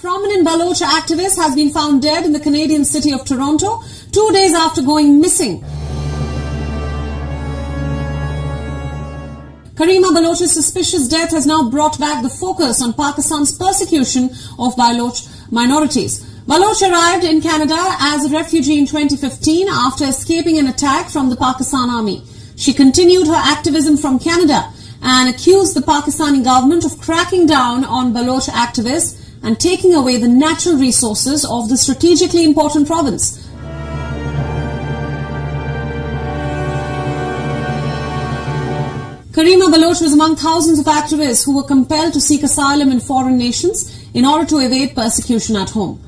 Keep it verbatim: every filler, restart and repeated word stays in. prominent Baloch activist has been found dead in the Canadian city of Toronto two days after going missing. Karima Baloch's suspicious death has now brought back the focus on Pakistan's persecution of Baloch minorities. Baloch arrived in Canada as a refugee in twenty fifteen after escaping an attack from the Pakistan army. She continued her activism from Canada and accused the Pakistani government of cracking down on Baloch activists and taking away the natural resources of the strategically important province. Karima Baloch was among thousands of activists who were compelled to seek asylum in foreign nations in order to evade persecution at home.